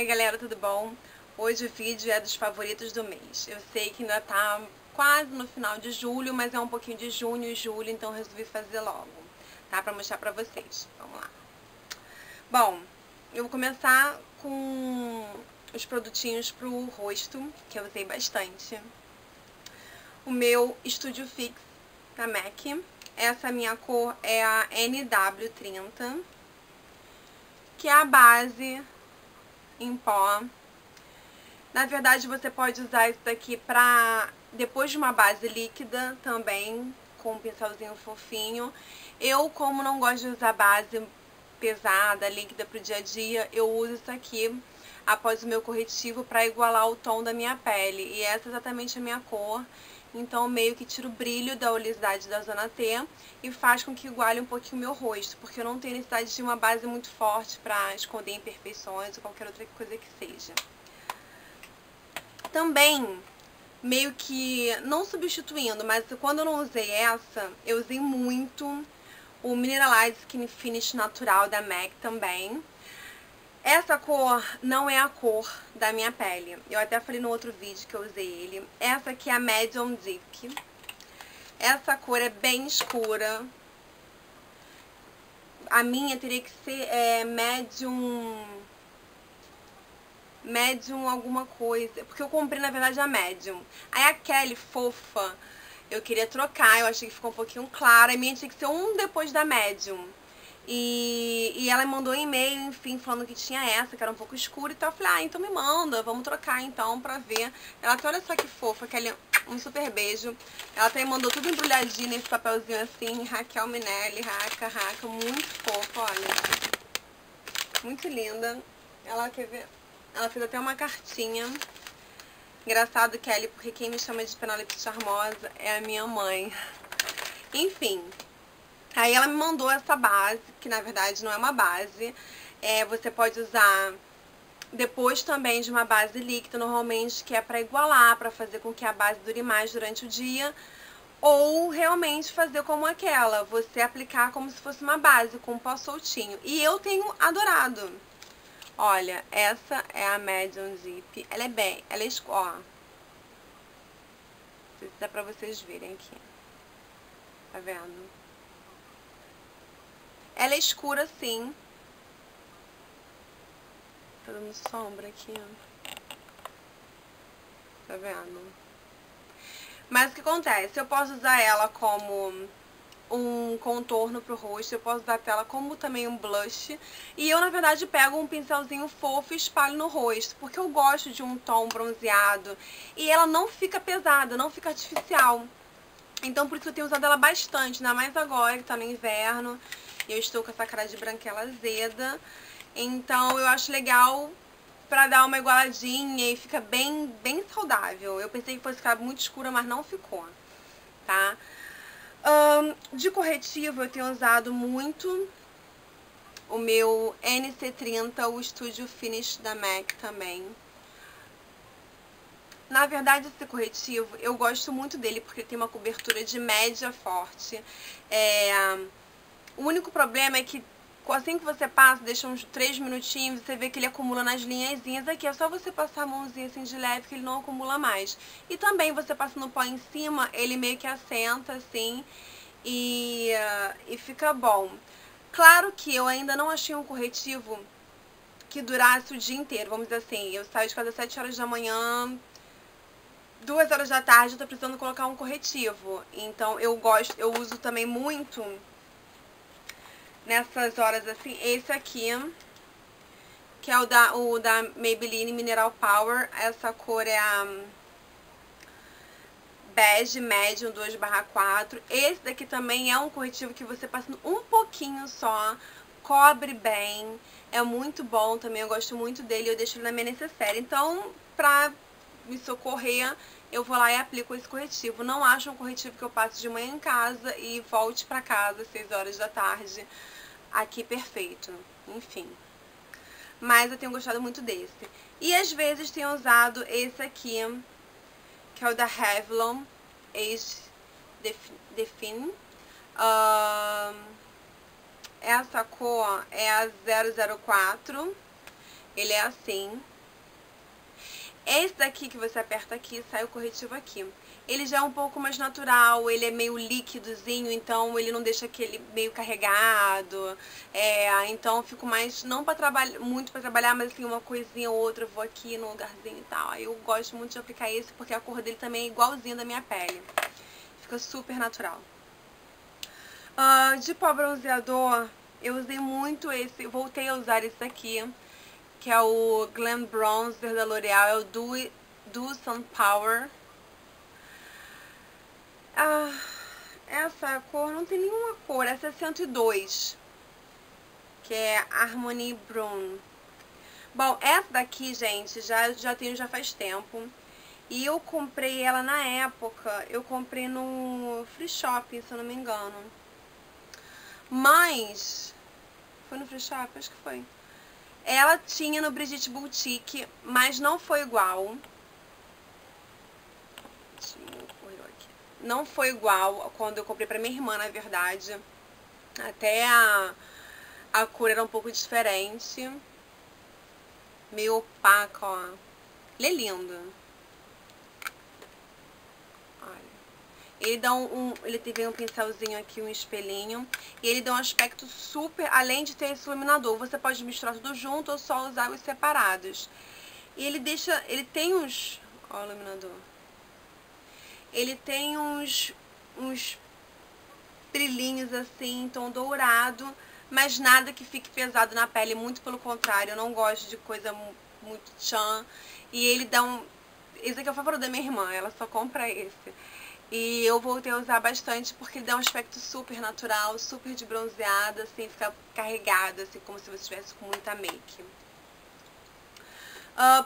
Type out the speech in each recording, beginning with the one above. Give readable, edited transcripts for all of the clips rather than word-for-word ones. Oi galera, tudo bom? Hoje o vídeo é dos favoritos do mês. Eu sei que ainda tá quase no final de julho, mas é um pouquinho de junho e julho, então resolvi fazer logo, tá? Pra mostrar pra vocês. Vamos lá. Bom, eu vou começar com os produtinhos pro rosto, que eu usei bastante. O meu Studio Fix da MAC. Essa minha cor é a NW30, que é a base em pó. Na verdade, você pode usar isso daqui pra depois de uma base líquida também, com um pincelzinho fofinho. Eu, como não gosto de usar base pesada, líquida pro dia a dia, eu uso isso aqui após o meu corretivo pra igualar o tom da minha pele. E essa é exatamente a minha cor, então meio que tira o brilho da oleosidade da zona T e faz com que iguale um pouquinho o meu rosto, porque eu não tenho necessidade de uma base muito forte pra esconder imperfeições ou qualquer outra coisa que seja. Também, meio que não substituindo, mas quando eu não usei essa, eu usei muito o Mineralize Skin Finish Natural da MAC também. Essa cor não é a cor da minha pele. Eu até falei no outro vídeo que eu usei ele. Essa aqui é a Medium Deep. Essa cor é bem escura. A minha teria que ser Medium alguma coisa. Porque eu comprei, na verdade, a Medium. Aí a Kelly, fofa, eu queria trocar. Eu achei que ficou um pouquinho clara. A minha tinha que ser um depois da Medium. E ela mandou um e-mail, enfim, falando que tinha essa, que era um pouco escura e tal. Eu falei, ah, então me manda, vamos trocar então pra ver. Ela até, olha só que fofa, Kelly, um super beijo. Ela até mandou tudo embrulhadinho nesse papelzinho assim, Raquel Minelli, raca, muito fofa, olha. Muito linda. Ela, quer ver? Ela fez até uma cartinha. Engraçado, Kelly, porque quem me chama de Penalips charmosa é a minha mãe. Enfim. Aí ela me mandou essa base, que na verdade não é uma base. Você pode usar depois também de uma base líquida, normalmente, que é pra igualar, pra fazer com que a base dure mais durante o dia. Ou realmente fazer como aquela, você aplicar como se fosse uma base, com um pó soltinho. E eu tenho adorado. Olha, essa é a Medium Deep. Ela é ó. Não sei se dá pra vocês verem aqui. Tá vendo? Ela é escura, sim. Tá dando sombra aqui, ó. Tá vendo? Mas o que acontece? Eu posso usar ela como um contorno pro rosto. Eu posso usar ela como também um blush. E eu, na verdade, pego um pincelzinho fofo e espalho no rosto, porque eu gosto de um tom bronzeado. E ela não fica pesada, não fica artificial. Então, por isso eu tenho usado ela bastante. Ainda mais agora, que tá no inverno. Eu estou com essa cara de branquela azeda, então eu acho legal pra dar uma igualadinha e fica bem saudável. Eu pensei que fosse ficar muito escura, mas não ficou, tá? De corretivo eu tenho usado muito o meu NC30, o Studio Finish da MAC também. Na verdade, esse corretivo, eu gosto muito dele porque tem uma cobertura de média forte. O único problema é que assim que você passa, deixa uns 3 minutinhos, você vê que ele acumula nas linhazinhas aqui. É só você passar a mãozinha assim de leve que ele não acumula mais. E também você passa no pó em cima, ele meio que assenta assim e fica bom. Claro que eu ainda não achei um corretivo que durasse o dia inteiro, vamos dizer assim. Eu saio de casa às 7 horas da manhã, 2 horas da tarde eu tô precisando colocar um corretivo. Então eu uso também muito nessas horas assim, esse aqui, que é o da Maybelline Mineral Power. Essa cor é a Bege Medium 2/4. Esse daqui também é um corretivo que você passa um pouquinho só, cobre bem, é muito bom também, eu gosto muito dele, eu deixo ele na minha necessaire. Então, pra me socorrer, eu vou lá e aplico esse corretivo. Não acho um corretivo que eu passe de manhã em casa e volte pra casa às 6 horas da tarde. Aqui perfeito, enfim. Mas eu tenho gostado muito desse. E às vezes tenho usado esse aqui, que é o da Revlon, Age Define. Essa cor é a 004. Ele é assim. Esse daqui que você aperta aqui, sai o corretivo aqui. Ele já é um pouco mais natural, ele é meio líquidozinho, então ele não deixa aquele meio carregado. Então eu fico mais, não pra trabalhar, muito pra trabalhar, mas assim, uma coisinha ou outra, eu vou aqui no lugarzinho e tal. Eu gosto muito de aplicar esse, porque a cor dele também é igualzinha da minha pele. Fica super natural. De pó bronzeador, eu usei muito esse, voltei a usar esse aqui, que é o Glam Bronzer da L'Oreal, é o Dew Sun Power. Essa cor, não tem nenhuma cor, essa é 102, que é Harmony Brown. Bom, essa daqui, gente, já tenho já faz tempo. E eu comprei ela na época, eu comprei no Free Shopping, se eu não me engano. Mas, foi no Free Shopping? Acho que foi. Ela tinha no Brigitte Boutique, mas não foi igual. Não foi igual quando eu comprei pra minha irmã, na verdade. Até a cor era um pouco diferente. Meio opaca, ó. Ele é lindo. Olha. Ele dá ele tem um pincelzinho aqui, um espelhinho. E ele dá um aspecto super... Além de ter esse iluminador, você pode misturar tudo junto ou só usar os separados. E ele deixa... Ele tem uns... Ó o iluminador. Ele tem uns brilhinhos assim, em tom dourado, mas nada que fique pesado na pele, muito pelo contrário, eu não gosto de coisa muito tchan. E ele dá um... Esse aqui é o favorito da minha irmã, ela só compra esse. E eu voltei a usar bastante porque ele dá um aspecto super natural, super de bronzeada, assim, fica carregado, assim, como se você estivesse com muita make.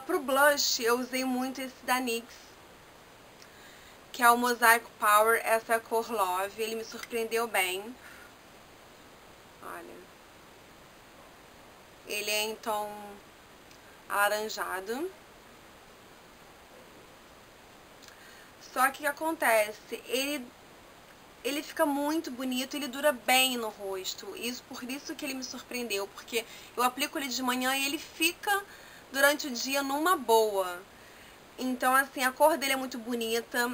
Pro blush, eu usei muito esse da NYX, que é o Mosaic Power, essa é a cor Love. Ele me surpreendeu bem. Olha. Ele é em tom alaranjado. Só que o que acontece? Ele fica muito bonito, ele dura bem no rosto. Isso, por isso que ele me surpreendeu, porque eu aplico ele de manhã e ele fica durante o dia numa boa. Então, assim, a cor dele é muito bonita.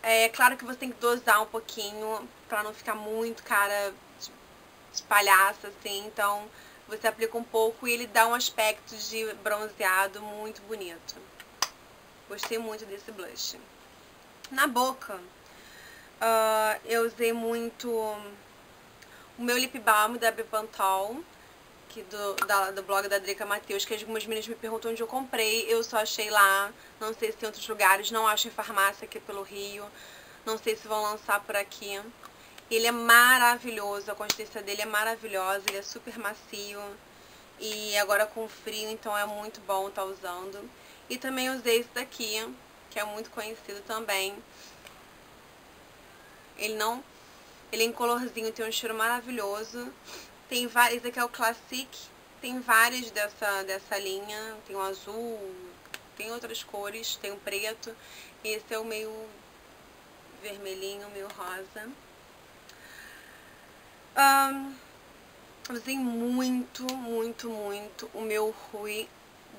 É claro que você tem que dosar um pouquinho pra não ficar muito cara de palhaça, assim. Então você aplica um pouco e ele dá um aspecto de bronzeado muito bonito. Gostei muito desse blush. Na boca, eu usei muito o meu lip balm da Bepanthol, que do blog da Drica Mateus, que algumas meninas me perguntam onde eu comprei. Eu só achei lá, não sei se tem outros lugares, não acho em farmácia aqui pelo Rio, não sei se vão lançar por aqui. Ele é maravilhoso, a consistência dele é maravilhosa, ele é super macio. E agora com frio, então é muito bom estar usando. E também usei esse daqui, que é muito conhecido também. Ele é em colorzinho, tem um cheiro maravilhoso. Tem vários, esse aqui é o Classic, tem vários dessa linha, tem o azul, tem outras cores, tem o preto, e esse é o meio vermelhinho, meio rosa. Usei muito o meu Rui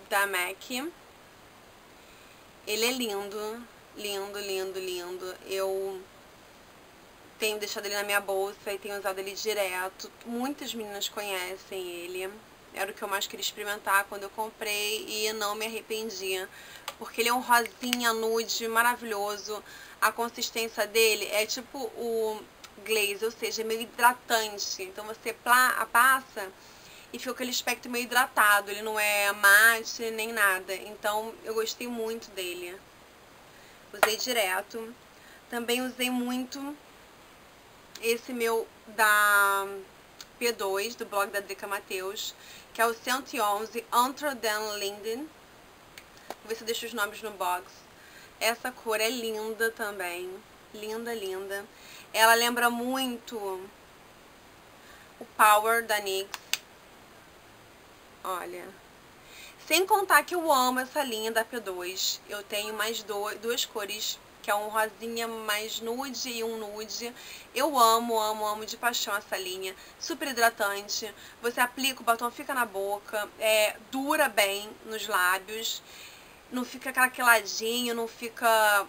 da MAC. Ele é lindo, lindo. Eu... tenho deixado ele na minha bolsa e tenho usado ele direto. Muitas meninas conhecem ele. Era o que eu mais queria experimentar quando eu comprei e não me arrependia. Porque ele é um rosinha nude maravilhoso. A consistência dele é tipo o glaze, ou seja, é meio hidratante. Então você passa e fica aquele aspecto meio hidratado. Ele não é mate nem nada. Então eu gostei muito dele. Usei direto. Também usei muito... esse meu da P2, do blog da Deca Mateus, que é o 111 Unter den Linden. Vou ver se eu deixo os nomes no box. Essa cor é linda também. Linda, linda. Ela lembra muito o Power da NYX. Olha. Sem contar que eu amo essa linha da P2. Eu tenho mais duas cores, que que é um rosinha mais nude e um nude. Eu amo, amo, amo de paixão essa linha. Super hidratante. Você aplica, o batom fica na boca, dura bem nos lábios. Não fica craqueladinho, não fica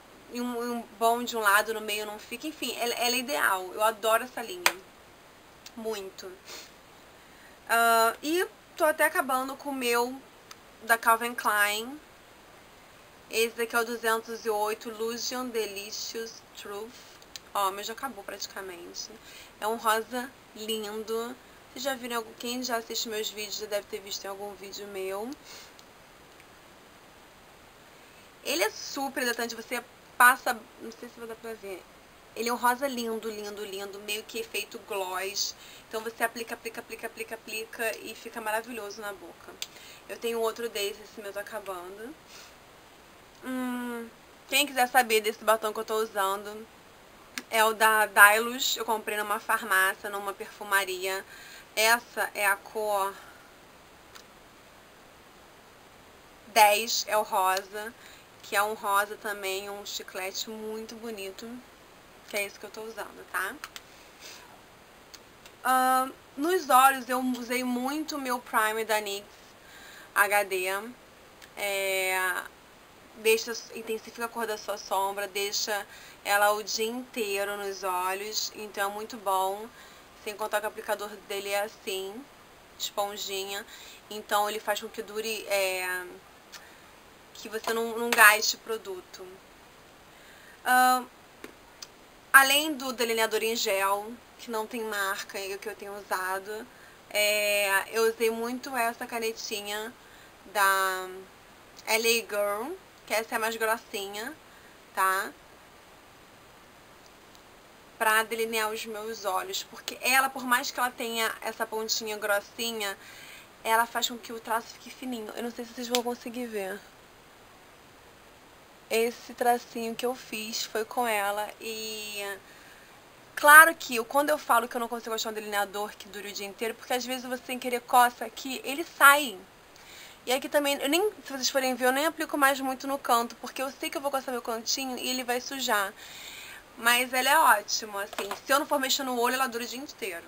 bom de um lado, no meio não fica. Enfim, ela é ideal. Eu adoro essa linha. Muito. E tô até acabando com o meu da Calvin Klein. Esse aqui é o 208 Lusion Delicious Truth. Ó, meu já acabou praticamente. É um rosa lindo. Vocês já viram, quem já assiste meus vídeos já deve ter visto em algum vídeo meu. Ele é super hidratante, você passa... Não sei se vai dar pra ver. Ele é um rosa lindo, lindo, lindo. Meio que efeito gloss. Então você aplica, aplica, aplica, aplica, aplica e fica maravilhoso na boca. Eu tenho outro desse, esse meu tá acabando. Quem quiser saber desse batom que eu tô usando, é o da Dailus. Eu comprei numa farmácia, numa perfumaria. Essa é a cor 10, é o rosa, que é um rosa também, um chiclete muito bonito, que é esse que eu tô usando, tá? Nos olhos eu usei muito meu primer da NYX HD. Deixa, intensifica a cor da sua sombra, deixa ela o dia inteiro nos olhos, então é muito bom, sem contar que o aplicador dele é assim, esponjinha, então ele faz com que dure, que você não gaste produto. Além do delineador em gel, que não tem marca, e que eu tenho usado, eu usei muito essa canetinha da LA Girl, que essa é mais grossinha, tá? Pra delinear os meus olhos. Porque ela, por mais que ela tenha essa pontinha grossinha, ela faz com que o traço fique fininho. Eu não sei se vocês vão conseguir ver. Esse tracinho que eu fiz foi com ela. E claro que quando eu falo que eu não consigo achar um delineador que dure o dia inteiro, porque às vezes você sem querer coça aqui, ele sai. E aqui também, eu nem, se vocês forem ver, eu nem aplico mais muito no canto, porque eu sei que eu vou coçar meu cantinho e ele vai sujar. Mas ela é ótima, assim, se eu não for mexer no olho, ela dura o dia inteiro.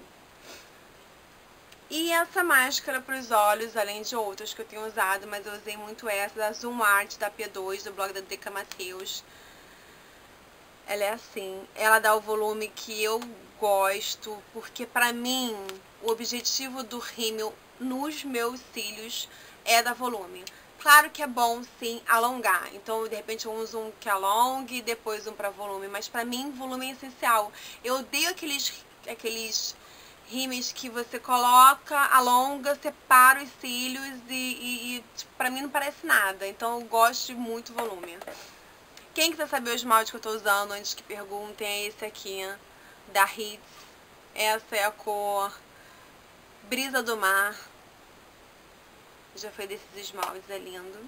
E essa máscara para os olhos, além de outras que eu tenho usado, mas eu usei muito essa, da Zoom Art, da P2, do blog da Deca Mateus. Ela é assim, ela dá o volume que eu gosto, porque pra mim, o objetivo do rímel nos meus cílios é dar volume. Claro que é bom, sim, alongar. Então, de repente, eu uso um que alongue, depois um pra volume. Mas pra mim, volume é essencial. Eu odeio aqueles rímels que você coloca, alonga, separa os cílios e pra mim não parece nada. Então, eu gosto de muito volume. Quem quiser saber o esmalte que eu tô usando, antes que perguntem, é esse aqui, da Hitz. Essa é a cor Brisa do Mar. Já foi desses esmaltes, é lindo.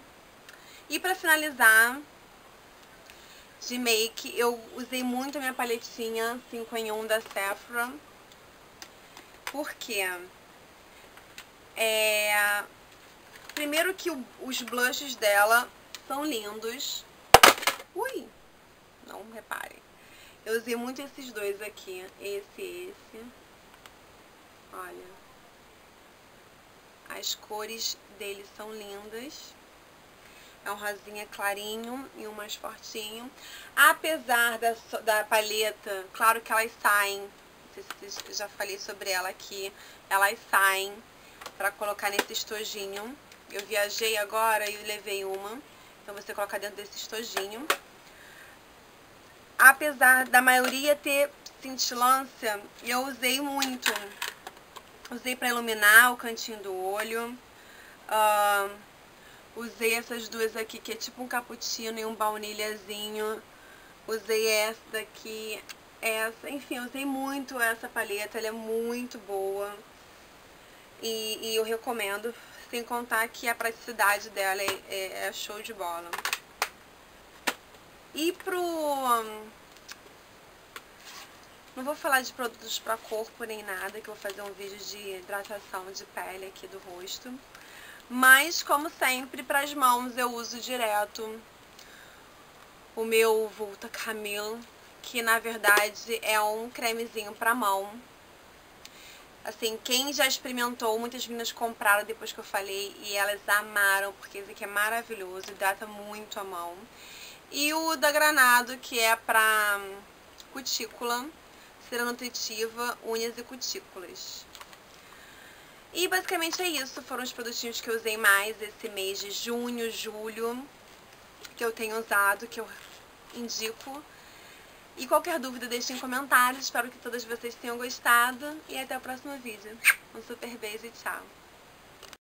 E pra finalizar, de make, eu usei muito a minha paletinha 5 em 1 da Sephora. Por quê? Primeiro que os blushes dela são lindos. Ui! Não reparem. Eu usei muito esses dois aqui. Esse e esse. Olha. As cores dele são lindas. É um rosinha clarinho e um mais fortinho. Apesar da paleta, claro que elas saem. Não sei se eu já falei sobre ela aqui. Elas saem pra colocar nesse estojinho. Eu viajei agora e levei uma. Então você coloca dentro desse estojinho. Apesar da maioria ter cintilância, eu usei muito. Usei pra iluminar o cantinho do olho. Usei essas duas aqui, que é tipo um cappuccino e um baunilhazinho. Usei essa daqui, essa. Enfim, usei muito essa paleta. Ela é muito boa. E eu recomendo. Sem contar que a praticidade dela é show de bola. E pro... Não vou falar de produtos para corpo nem nada, que eu vou fazer um vídeo de hidratação de pele aqui do rosto. Mas, como sempre, para as mãos eu uso direto o meu Volta Camelo, que na verdade é um cremezinho pra mão. Assim, quem já experimentou, muitas meninas compraram depois que eu falei e elas amaram, porque esse aqui é maravilhoso, hidrata muito a mão. E o da Granado, que é pra cutícula, cera nutritiva, unhas e cutículas. E basicamente é isso, foram os produtinhos que eu usei mais esse mês de junho, julho, que eu tenho usado, que eu indico. E qualquer dúvida deixem comentários, espero que todas vocês tenham gostado e até o próximo vídeo. Um super beijo e tchau!